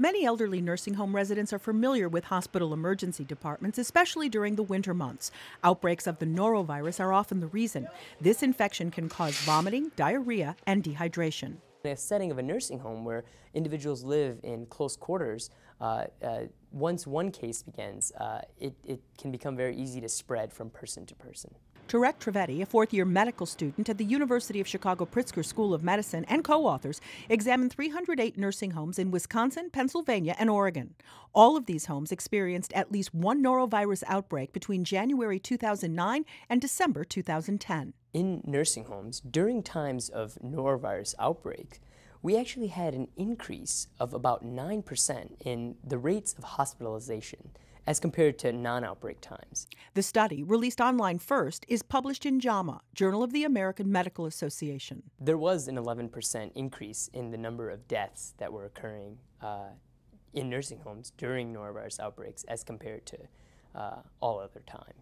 Many elderly nursing home residents are familiar with hospital emergency departments, especially during the winter months. Outbreaks of the norovirus are often the reason. This infection can cause vomiting, diarrhea, and dehydration. In a setting of a nursing home where individuals live in close quarters, once one case begins, it can become very easy to spread from person to person. Derek Trivedi, a fourth-year medical student at the University of Chicago Pritzker School of Medicine, and co-authors examined 308 nursing homes in Wisconsin, Pennsylvania, and Oregon. All of these homes experienced at least one norovirus outbreak between January 2009 and December 2010. In nursing homes, during times of norovirus outbreak, we actually had an increase of about 9% in the rates of hospitalization as compared to non-outbreak times. The study, released online first, is published in JAMA, Journal of the American Medical Association. There was an 11% increase in the number of deaths that were occurring in nursing homes during norovirus outbreaks as compared to all other time.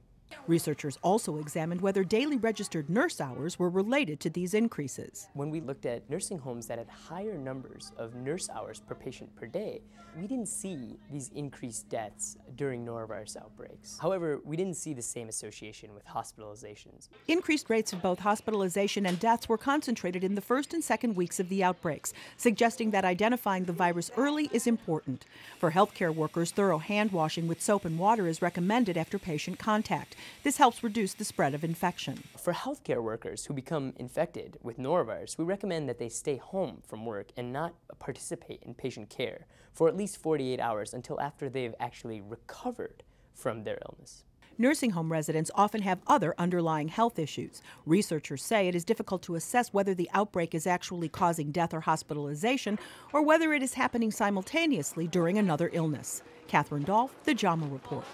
Researchers also examined whether daily registered nurse hours were related to these increases. When we looked at nursing homes that had higher numbers of nurse hours per patient per day, we didn't see these increased deaths during norovirus outbreaks. However, we didn't see the same association with hospitalizations. Increased rates of both hospitalization and deaths were concentrated in the first and second weeks of the outbreaks, suggesting that identifying the virus early is important. For healthcare workers, thorough hand washing with soap and water is recommended after patient contact. This helps reduce the spread of infection. For healthcare workers who become infected with norovirus, we recommend that they stay home from work and not participate in patient care for at least 48 hours until after they've actually recovered from their illness. Nursing home residents often have other underlying health issues. Researchers say it is difficult to assess whether the outbreak is actually causing death or hospitalization, or whether it is happening simultaneously during another illness. Catherine Dolf, The JAMA Report.